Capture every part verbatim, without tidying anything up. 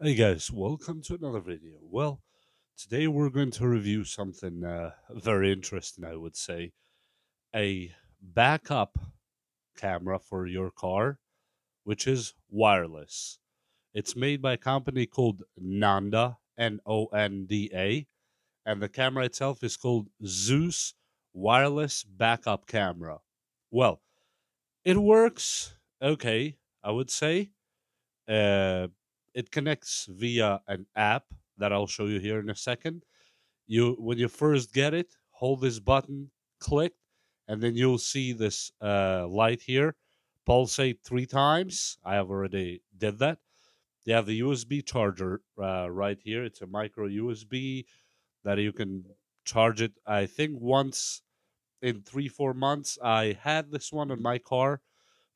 Hey guys, welcome to another video. Well, today we're going to review something uh, very interesting, I would say. A backup camera for your car, which is wireless. It's made by a company called Nonda, N O N D A, and the camera itself is called Zus Wireless Backup Camera. Well, it works okay, I would say. Uh... It connects via an app that I'll show you here in a second. You, when you first get it, hold this button, click, and then you'll see this uh, light here. Pulsate three times. I have already did that. They have the U S B charger uh, right here. It's a micro U S B that you can charge it, I think, once in three, four months. I had this one in my car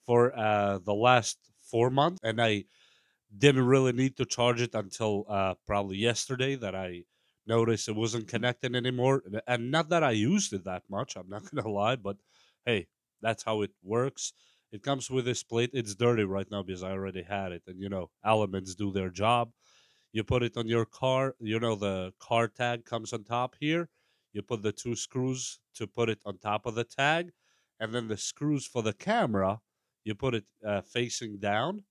for uh, the last four months, and I didn't really need to charge it until uh, probably yesterday that I noticed it wasn't connecting anymore. And not that I used it that much, I'm not going to lie, but hey, that's how it works. It comes with this plate. It's dirty right now because I already had it. And, you know, elements do their job. You put it on your car. You know, the car tag comes on top here. You put the two screws to put it on top of the tag. And then the screws for the camera, you put it uh, facing down.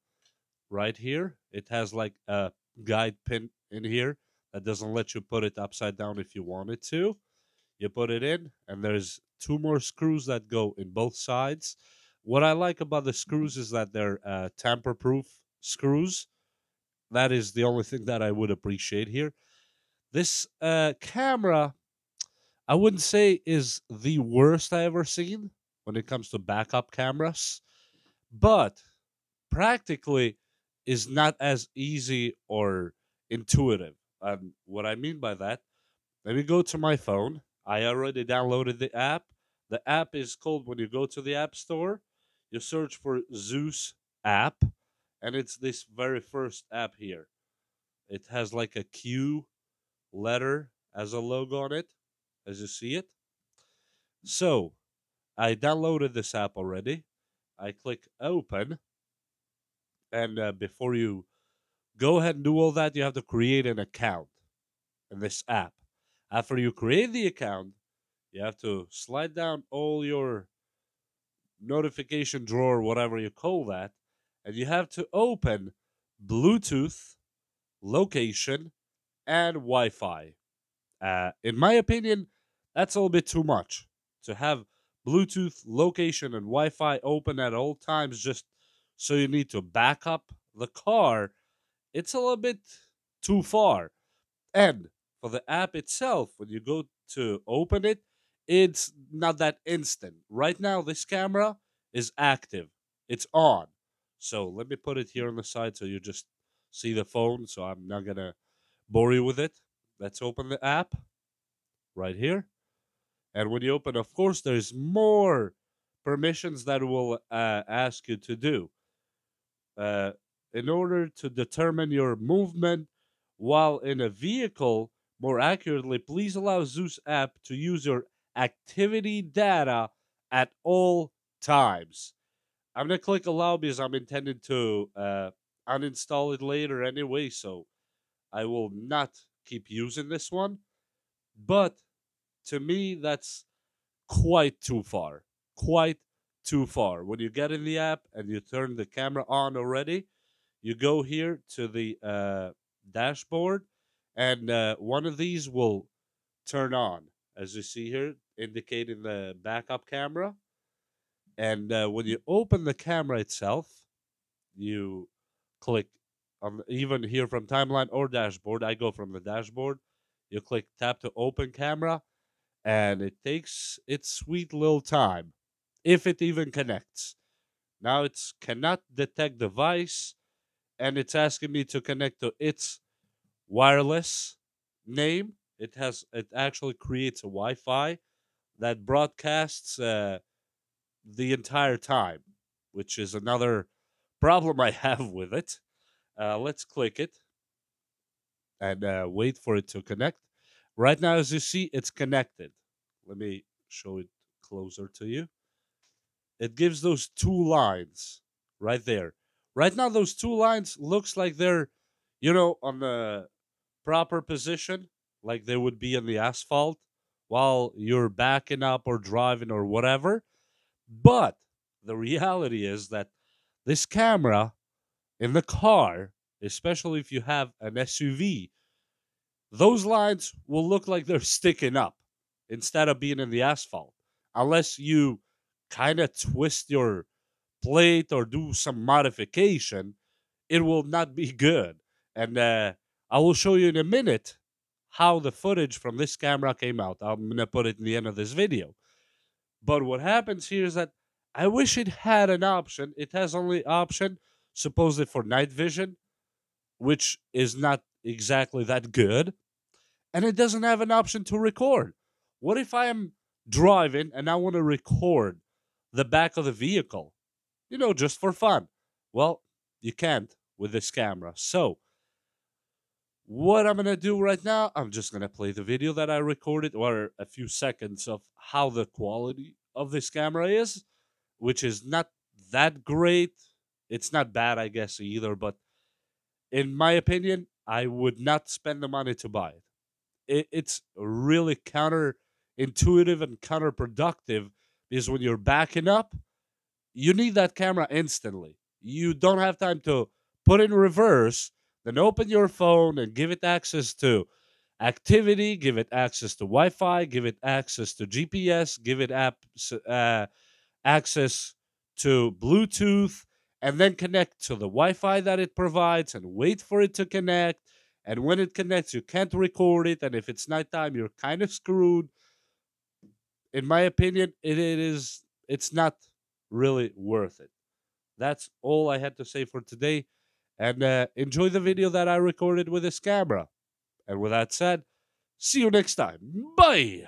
Right here, it has like a guide pin in here that doesn't let you put it upside down if you wanted to. You put it in, and there's two more screws that go in both sides. What I like about the screws is that they're uh, tamper-proof screws. That is the only thing that I would appreciate here. This uh, camera, I wouldn't say is the worst I ever seen when it comes to backup cameras, but practically is not as easy or intuitive. Um, what I mean by that, let me go to my phone. I already downloaded the app. The app is called, when you go to the app store, you search for Zus app, and it's this very first app here. It has like a Q letter as a logo on it, as you see it. So I downloaded this app already. I click open. And uh, before you go ahead and do all that, you have to create an account in this app. After you create the account, you have to slide down all your notification drawer, whatever you call that, and you have to open Bluetooth, location, and Wi-Fi. Uh, in my opinion, that's a little bit too much. To have Bluetooth, location, and Wi-Fi open at all times just so you need to back up the car, it's a little bit too far. And for the app itself, when you go to open it, it's not that instant. Right now, this camera is active. It's on. So let me put it here on the side so you just see the phone, so I'm not going to bore you with it. Let's open the app right here. And when you open, of course, there's more permissions that will uh, ask you to do. Uh, in order to determine your movement while in a vehicle more accurately, please allow Zus app to use your activity data at all times. I'm going to click allow because I'm intended to uh, uninstall it later anyway, so I will not keep using this one. But to me, that's quite too far. Quite too far. When you get in the app and you turn the camera on already, you go here to the uh, dashboard, and uh, one of these will turn on, as you see here, indicating the backup camera. And uh, when you open the camera itself, you click on, even here from timeline or dashboard, I go from the dashboard, you click tap to open camera, and it takes its sweet little time. If it even connects. Now it cannot detect device, and it's asking me to connect to its wireless name. It has it actually creates a Wi-Fi that broadcasts uh, the entire time, which is another problem I have with it. Uh, let's click it and uh, wait for it to connect. Right now, as you see, it's connected. Let me show it closer to you. It gives those two lines right there. Right now, those two lines looks like they're you know, on the proper position, like they would be in the asphalt while you're backing up or driving or whatever. But the reality is that this camera in the car, especially if you have an S U V, those lines will look like they're sticking up instead of being in the asphalt. Unless you kind of twist your plate or do some modification, it will not be good. And uh, I will show you in a minute how the footage from this camera came out. I'm going to put it in the end of this video. But what happens here is that I wish it had an option. It has only option, supposedly for night vision, which is not exactly that good. And it doesn't have an option to record. What if I am driving and I want to record the back of the vehicle? You know, just for fun. Well, you can't with this camera. So what I'm going to do right now, I'm just going to play the video that I recorded, or a few seconds of how the quality of this camera is, which is not that great. It's not bad, I guess, either. But in my opinion, I would not spend the money to buy it. it it's really counterintuitive and counterproductive, because when you're backing up, you need that camera instantly. You don't have time to put in reverse, then open your phone and give it access to activity, give it access to Wi-Fi, give it access to G P S, give it app, uh, access to Bluetooth, and then connect to the Wi-Fi that it provides and wait for it to connect. And when it connects, you can't record it. And if it's nighttime, you're kind of screwed. In my opinion, it, it is, it's not really worth it. That's all I had to say for today. And uh, enjoy the video that I recorded with this camera. And with that said, see you next time. Bye!